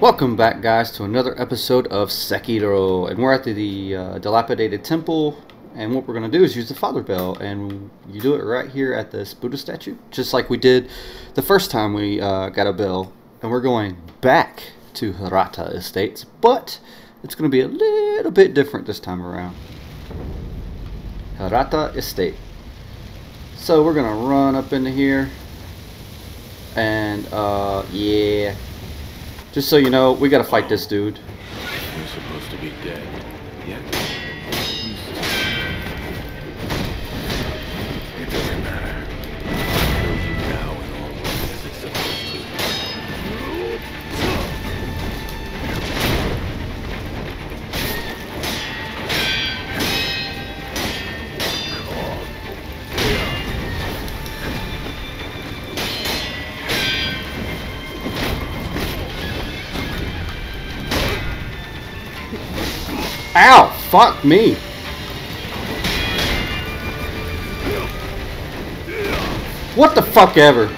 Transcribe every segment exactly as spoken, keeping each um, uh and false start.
Welcome back, guys, to another episode of Sekiro, and we're at the, the uh, dilapidated temple, and what we're going to do is use the Father Bell, and you do it right here at this Buddha statue, just like we did the first time we uh, got a bell, and we're going back to Hirata Estates, but it's going to be a little bit different this time around. Hirata Estate. So we're going to run up into here, and uh, yeah... Just so you know, we gotta fight this dude. You're supposed to be dead. Yeah. It doesn't matter. I know you now and always as it's supposed Ow! Fuck me! What the fuck ever?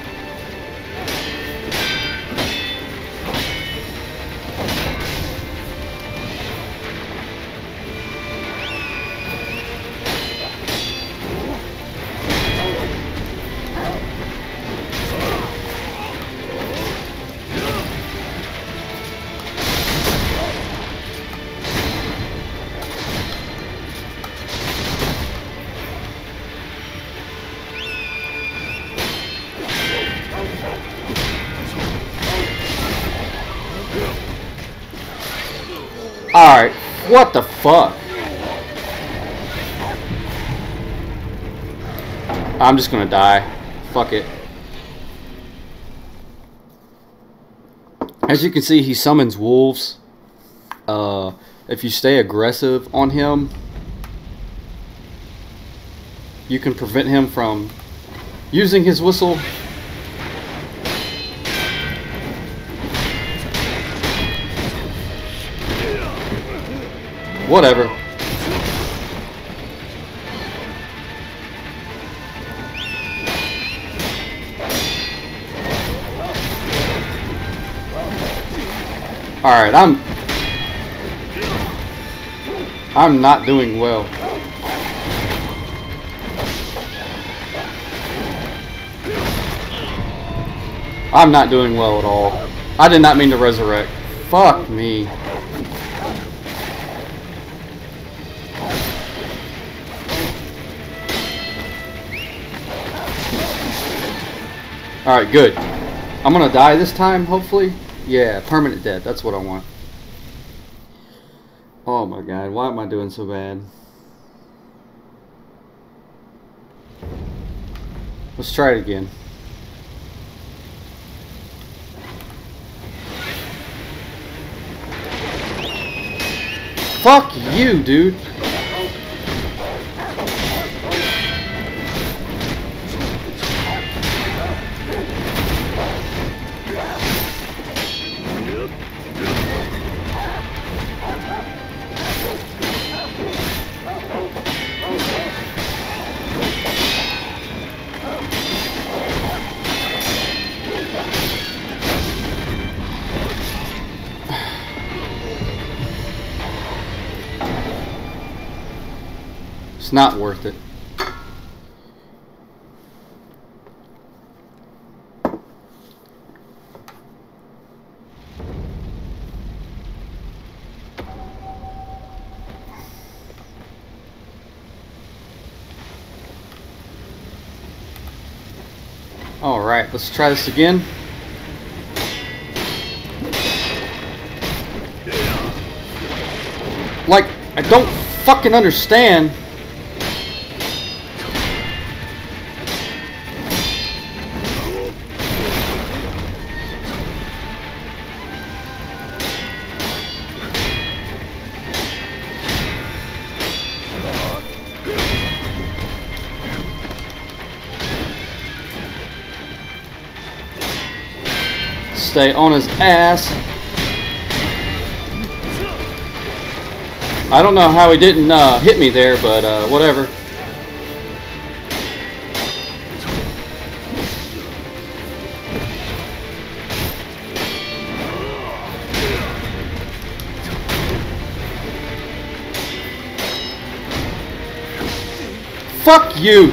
Alright, what the fuck? I'm just gonna die. Fuck it. As you can see, he summons wolves. Uh, if you stay aggressive on him, you can prevent him from using his whistle. Whatever. Alright, I'm... I'm not doing well. I'm not doing well at all. I did not mean to resurrect. Fuck me. Alright, good. I'm gonna die this time, hopefully. Yeah, permanent death. That's what I want. Oh my god, why am I doing so bad? Let's try it again. Fuck you, dude! It's not worth it. All right, let's try this again. Like, I don't fucking understand. Stay on his ass. I don't know how he didn't uh, hit me there, but uh, whatever. Fuck you!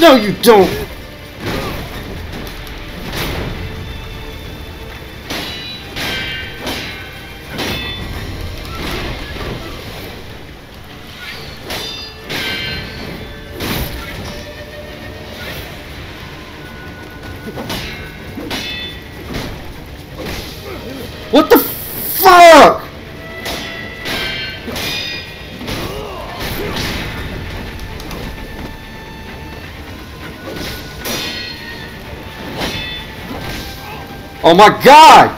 No, you don't! What the fuck?! Oh my god!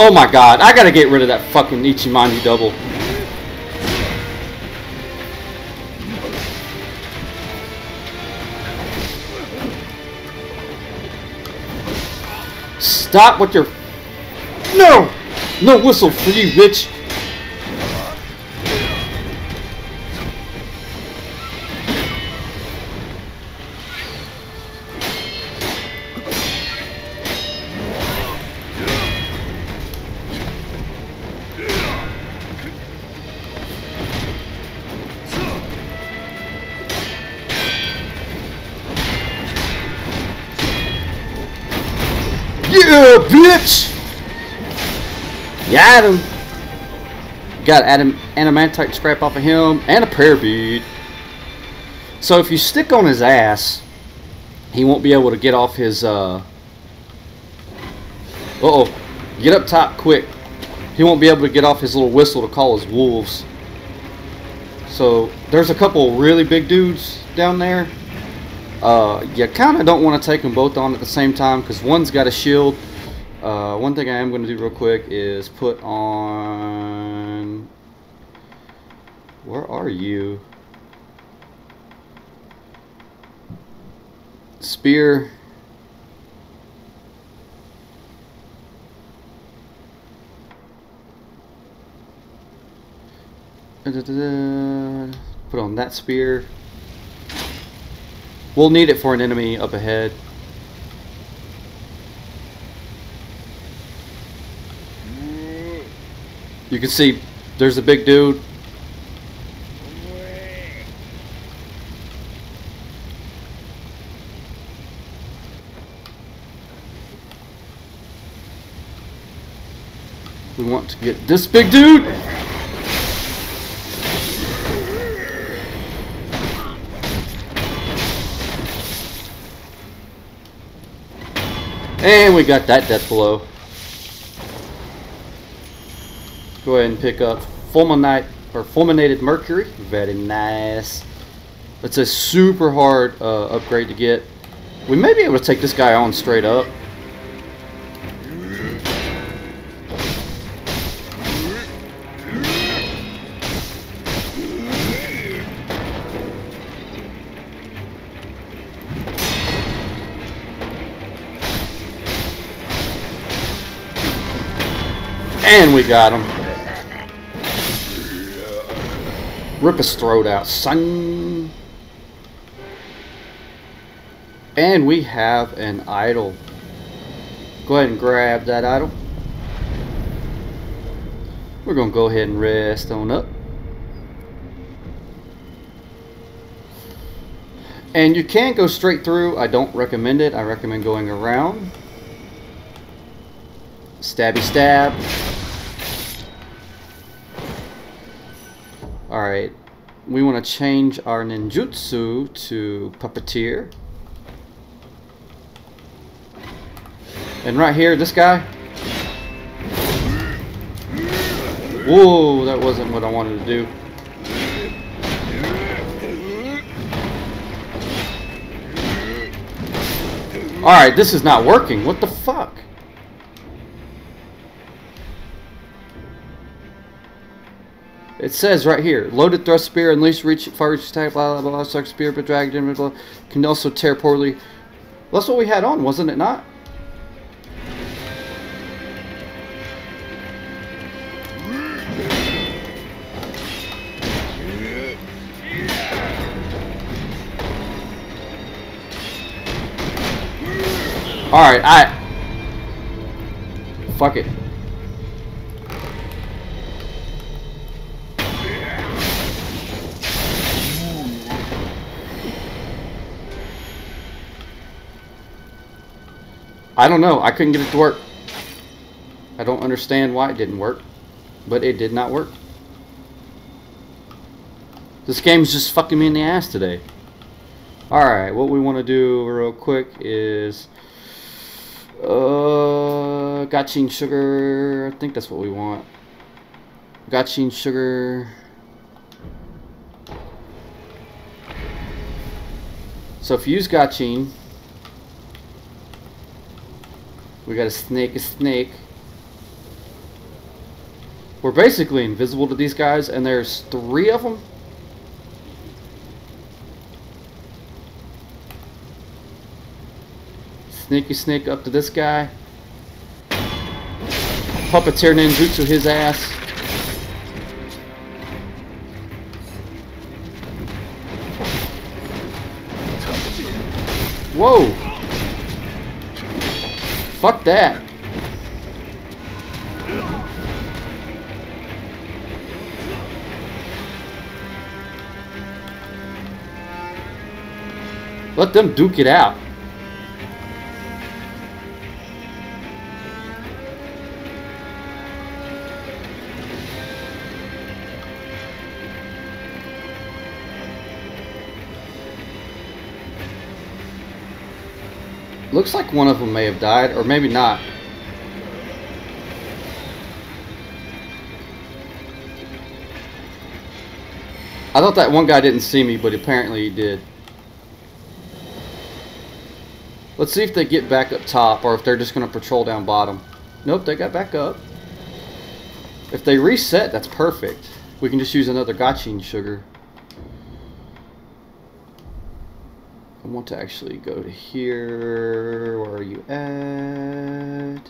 Oh my god, I gotta get rid of that fucking Ichimani double. Stop with your... No! No whistle for you, bitch! Yeah, bitch! You got him. Got Adam Adamantite Scrap off of him and a prayer bead. So if you stick on his ass, he won't be able to get off his. Uh, uh oh, get up top quick. He won't be able to get off his little whistle to call his wolves. So there's a couple really big dudes down there. Uh, you kind of don't want to take them both on at the same time because one's got a shield. Uh, one thing I am going to do real quick is put on... Where are you? Spear. Put on that spear. We'll need it for an enemy up ahead. You can see there's a big dude. We want to get this big dude. And we got that death blow. Go ahead and pick up Fulminate or Fulminated Mercury. Very nice. It's a super hard uh, upgrade to get. We may be able to take this guy on straight up. And we got him. Rip his throat out, son. And we have an idol. Go ahead and grab that idol. We're going to go ahead and rest on up. And you can go straight through. I don't recommend it. I recommend going around. Stabby stab. Alright, we want to change our ninjutsu to puppeteer. And right here, this guy. Whoa, that wasn't what I wanted to do. Alright, this is not working. What the fuck? It says right here, loaded thrust spear, unleashed reach, far reach attack, blah, blah, blah, blah, suck spear, but dragon, blah, blah, can also tear poorly. Well, that's what we had on, wasn't it not? Alright, I... Fuck it. I don't know. I couldn't get it to work. I don't understand why it didn't work. But it did not work. This game's just fucking me in the ass today. Alright, what we want to do real quick is... Uh, Gachiin's Sugar. I think that's what we want. Gachiin's Sugar. So if you use Gachiin, we got a snake, a snake. We're basically invisible to these guys, and there's three of them. Sneaky snake up to this guy. Puppeteer ninjutsu his ass. Whoa! Fuck that. Let them duke it out. Looks like one of them may have died, or maybe not. I thought that one guy didn't see me, but apparently he did. Let's see if they get back up top, or if they're just going to patrol down bottom. Nope, they got back up. If they reset, that's perfect. We can just use another Gachiin's Sugar. I want to actually go to here. Where are you at?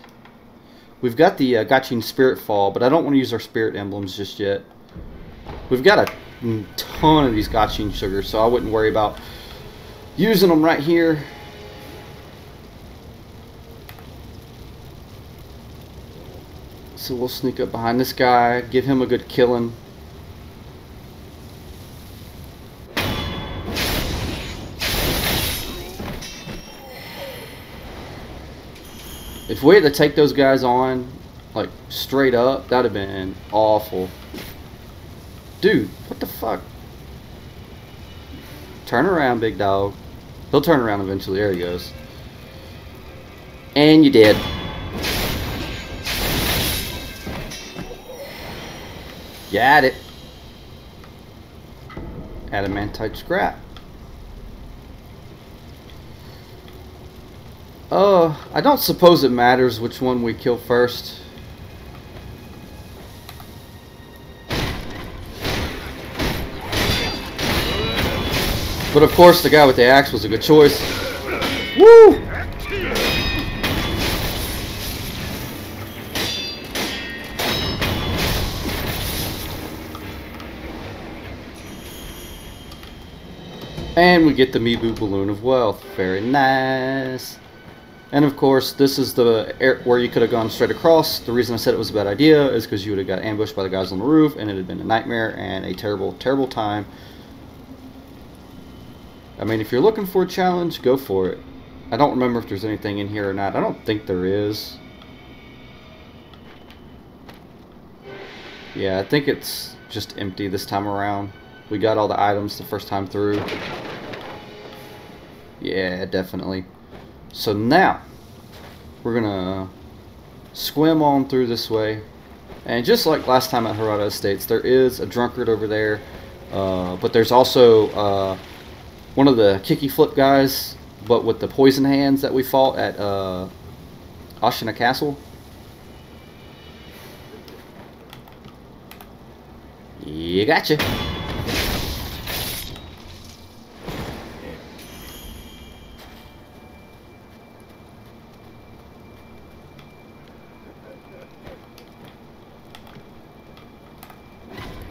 We've got the uh, Gachiin's Spirit Fall, but I don't want to use our spirit emblems just yet. We've got a ton of these Gachiin's Sugars, so I wouldn't worry about using them right here. So we'll sneak up behind this guy, give him a good killing. If we had to take those guys on, like, straight up, that would have been awful. Dude, what the fuck? Turn around, big dog. He'll turn around eventually. There he goes. And you dead. Got it. Adamantite Scrap. Uh, I don't suppose it matters which one we kill first. But of course the guy with the axe was a good choice. Woo! And we get the Mibu Balloon of Wealth. Very nice. And of course, this is the air where you could have gone straight across. The reason I said it was a bad idea is because you would have got ambushed by the guys on the roof, and it had been a nightmare and a terrible, terrible time. I mean, if you're looking for a challenge, go for it. I don't remember if there's anything in here or not. I don't think there is. Yeah, I think it's just empty this time around. We got all the items the first time through. Yeah, definitely. So now, we're going to swim on through this way. And just like last time at Hirata Estates, there is a drunkard over there. Uh, but there's also uh, one of the kicky flip guys, but with the poison hands that we fought at uh, Ashina Castle. Yep. You gotcha.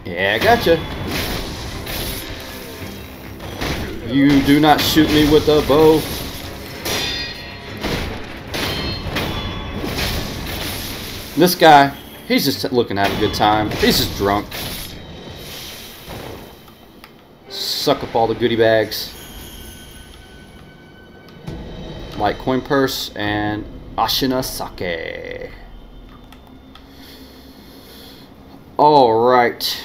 Yeah, gotcha. You do not shoot me with a bow. This guy, he's just looking to have a good time. He's just drunk. Suck up all the goodie bags. Light coin purse and Ashina sake. Alright.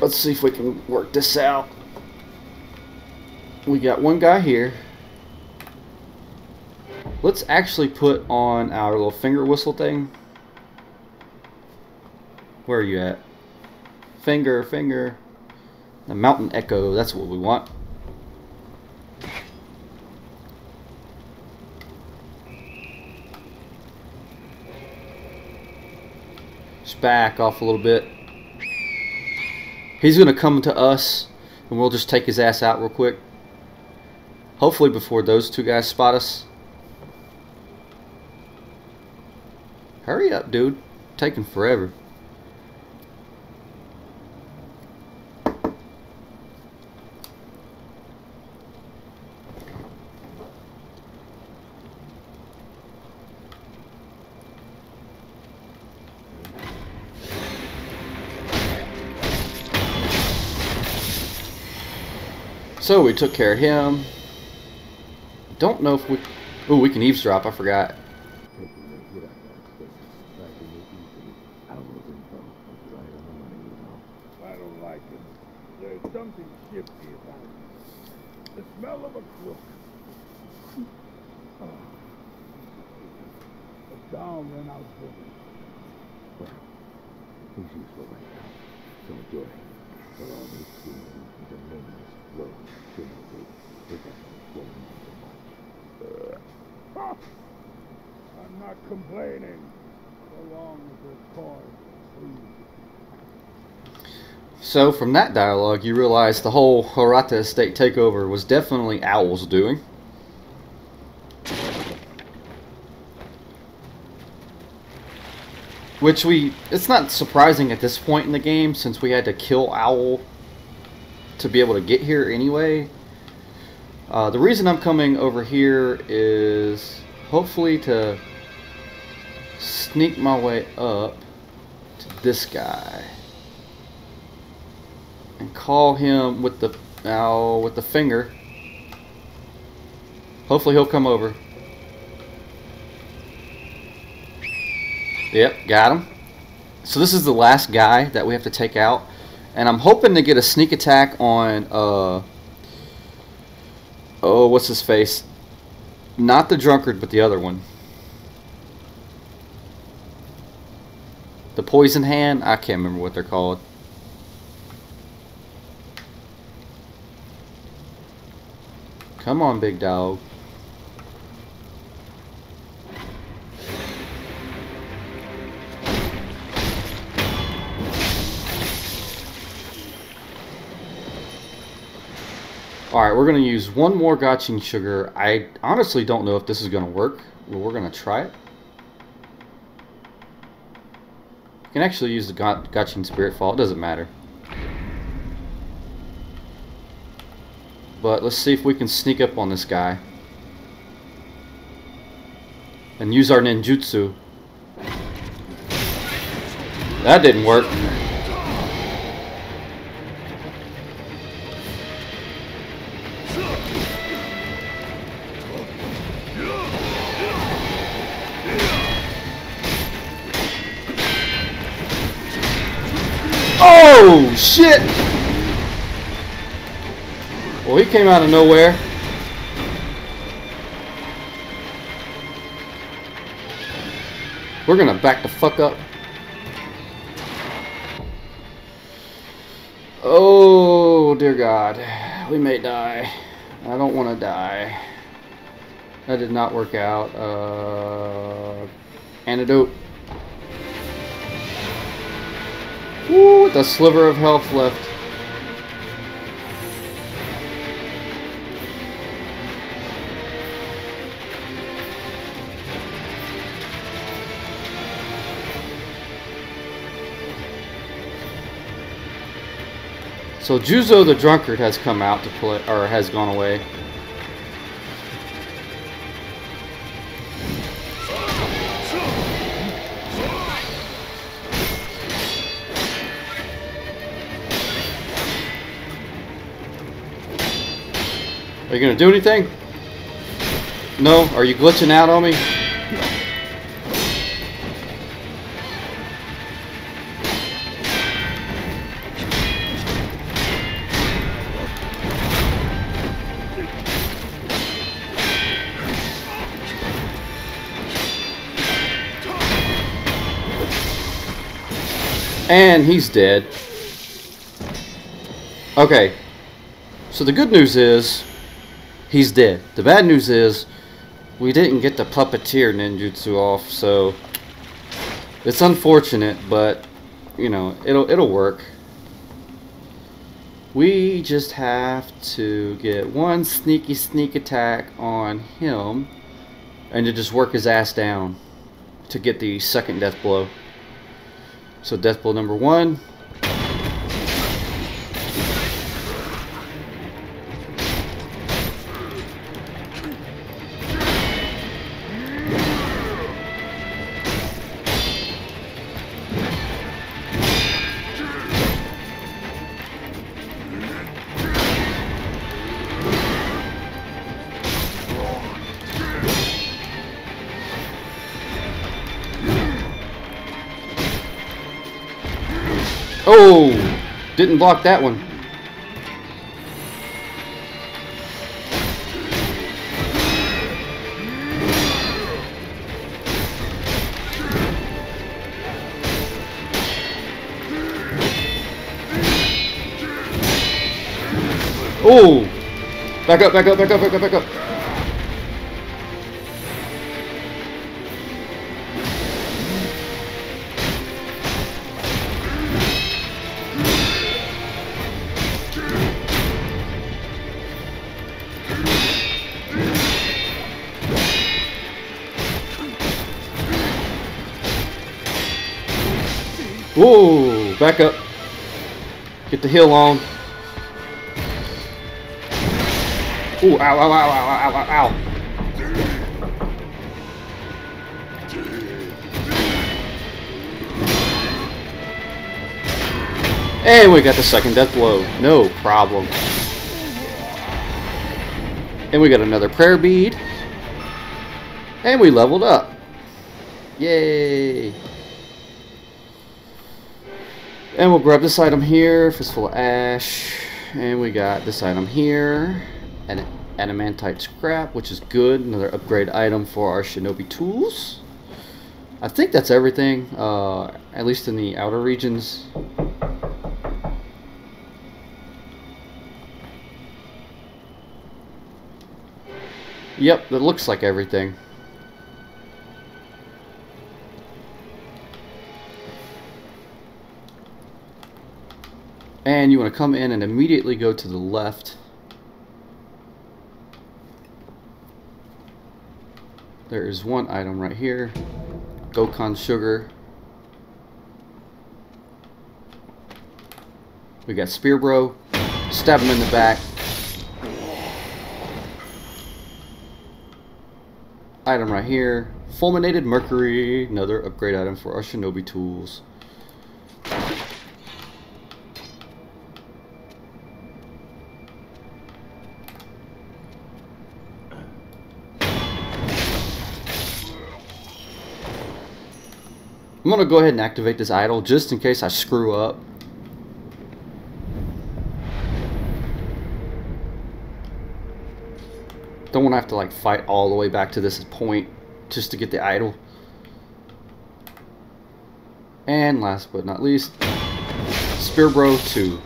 Let's see if we can work this out. We got one guy here. Let's actually put on our little finger whistle thing. Where are you at? Finger, finger. The mountain echo, that's what we want. Just back off a little bit. He's going to come to us, and we'll just take his ass out real quick. Hopefully before those two guys spot us. Hurry up, dude. Taking forever. So we took care of him. Don't know if we... Ooh, we can eavesdrop. I forgot. I'm not complaining, so long as it's hard. So from that dialogue, you realize the whole Hirata Estate takeover was definitely Owl's doing. Which we, it's not surprising at this point in the game, since we had to kill Owl to be able to get here anyway. Uh, the reason I'm coming over here is hopefully to sneak my way up to this guy and call him with the oh, with the finger. Hopefully he'll come over. Yep, got him. So this is the last guy that we have to take out, and I'm hoping to get a sneak attack on. Uh, Oh, what's his face? Not the drunkard, but the other one. The poison hand? I can't remember what they're called. Come on, big dog. Alright, we're going to use one more Gachiin's Sugar. I honestly don't know if this is going to work, but we're going to try it. You can actually use the Gachiin's Spirit Fall. It doesn't matter. But let's see if we can sneak up on this guy. And use our ninjutsu. That didn't work. Oh, shit! Well, he came out of nowhere. We're gonna back the fuck up. Oh, dear God. We may die. I don't want to die. That did not work out. Uh, antidote. Ooh, with a sliver of health left. So Juzou the Drunkard has come out to play, or has gone away. Are you gonna do anything? No? Are you glitching out on me? And he's dead. Okay. So the good news is he's dead. The bad news is we didn't get the puppeteer ninjutsu off, so it's unfortunate, but you know, it'll it'll work. We just have to get one sneaky sneak attack on him and to just work his ass down to get the second death blow. So death blow number one. Oh, didn't block that one. Oh, back up, back up, back up, back up, back up. Whoa, back up. Get the heal on. Ooh, ow, ow, ow, ow, ow, ow, ow. And we got the second death blow. No problem. And we got another prayer bead. And we leveled up. Yay. And we'll grab this item here, Fistful of Ash, and we got this item here, an Adamantite Scrap, which is good, another upgrade item for our shinobi tools. I think that's everything, uh, at least in the outer regions. Yep, that looks like everything. And you want to come in and immediately go to the left. There is one item right here, Gokan sugar. We got Spear Bro. Stab him in the back. Item right here, Fulminated Mercury, another upgrade item for our shinobi tools. I'm going to go ahead and activate this idol just in case I screw up. Don't want to have to like fight all the way back to this point just to get the idol. And last but not least, Spear Bro two.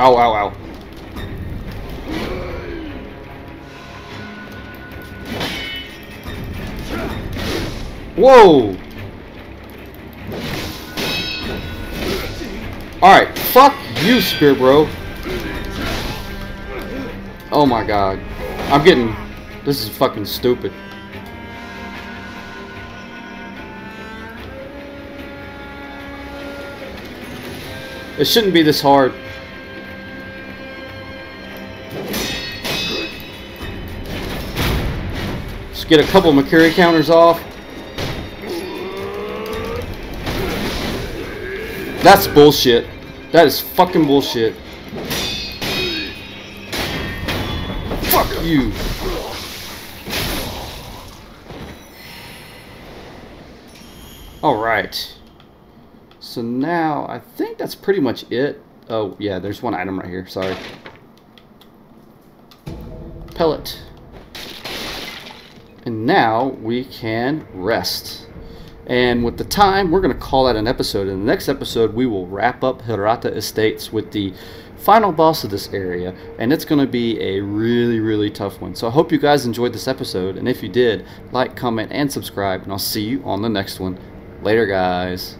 Ow, ow, ow. Whoa! Alright, fuck you, Spear Bro. Oh my god. I'm getting... This is fucking stupid. It shouldn't be this hard. Let's get a couple Mikiri counters off. That's bullshit. That is fucking bullshit. Fuck you. Alright. So now, I think that's pretty much it. Oh, yeah, there's one item right here. Sorry. Pellet. And now we can rest. And with the time, we're going to call that an episode. In the next episode, we will wrap up Hirata Estates with the final boss of this area. And it's going to be a really, really tough one. So I hope you guys enjoyed this episode. And if you did, like, comment, and subscribe. And I'll see you on the next one. Later, guys.